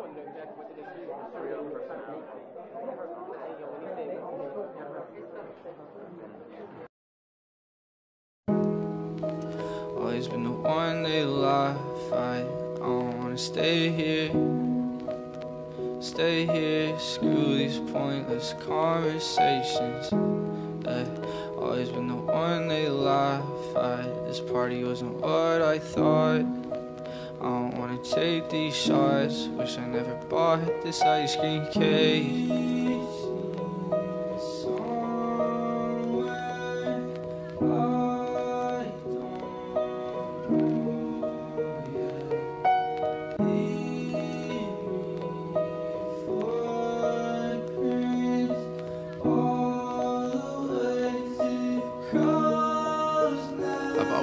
wouldn't know exactly what it is for something. Always been the one they laugh. I don't wanna stay here. Stay here, screw these pointless conversations. Always been the one they laugh at. This party wasn't what I thought. I don't wanna take these shots. Wish I never bought this ice cream cake.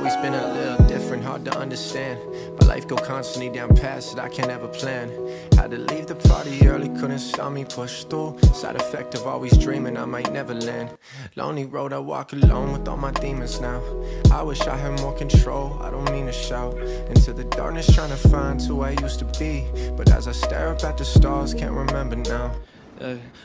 Always been a little different, hard to understand. My life go constantly down paths that I can't ever plan. Had to leave the party early, couldn't stop me, push through. Side effect of always dreaming I might never land. Lonely road I walk alone with all my demons now. I wish I had more control, I don't mean to shout. Into the darkness trying to find who I used to be. But as I stare up at the stars, can't remember now.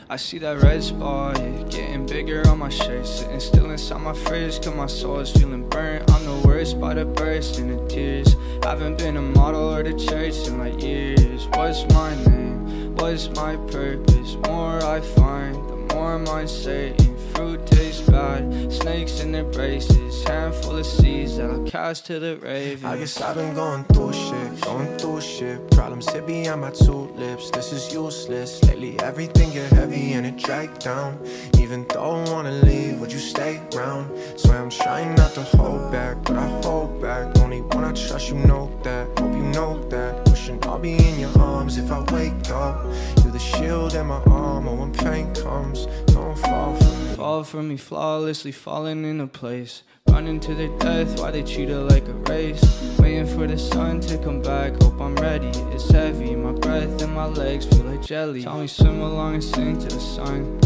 I see that red spot, yeah, getting bigger on my shirt. Sitting still inside my fridge, cause my soul is feeling burnt. I'm the worst by the burst and the tears. Haven't been a model or the church in like years. What's my name? What's my purpose? More I find, the more I'm uncertain. Fruit tastes bad, snakes in their braces. Handful of seeds that I'll cast to the raven. I guess I've been going through shit, going through shit. Problems hit behind my two lips, this is useless. Lately everything get heavy and it dragged down. Even though I wanna leave, would you stay round? So I'm trying not to hold back, but I hold back. Only one I trust, you know that, hope you know that. Wishing I'll be in your arms if I wake up. You're the shield in my armor when pain comes. Don't fall for me. Fall for me flawlessly, falling into place. Running to their death, why they treat it like a race. Waiting for the sun to come back, hope I'm ready. It's heavy, my breath and my legs feel like jelly. Tell me swim along and sing to the sun.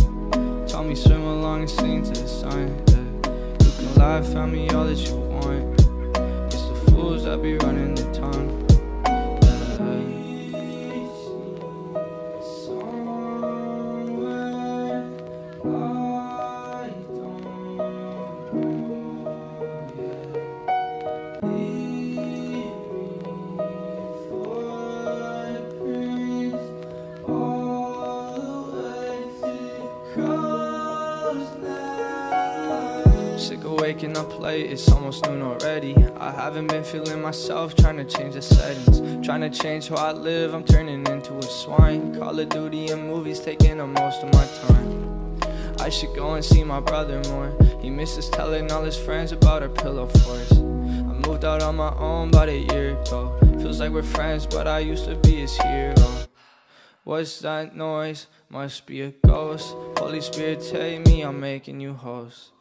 Tell me swim along and sing to the sun, yeah. You can laugh at me all that you want. It's the fools that be running their tongue. Sick of waking up late, it's almost noon already. I haven't been feeling myself, trying to change the settings. Trying to change how I live, I'm turning into a swine. Call of Duty and movies taking up most of my time. I should go and see my brother more. He misses telling all his friends about our pillow forts. I moved out on my own about a year ago. Feels like we're friends, but I used to be his hero. What's that noise? Must be a ghost. Holy Spirit, take me, I'm making you host.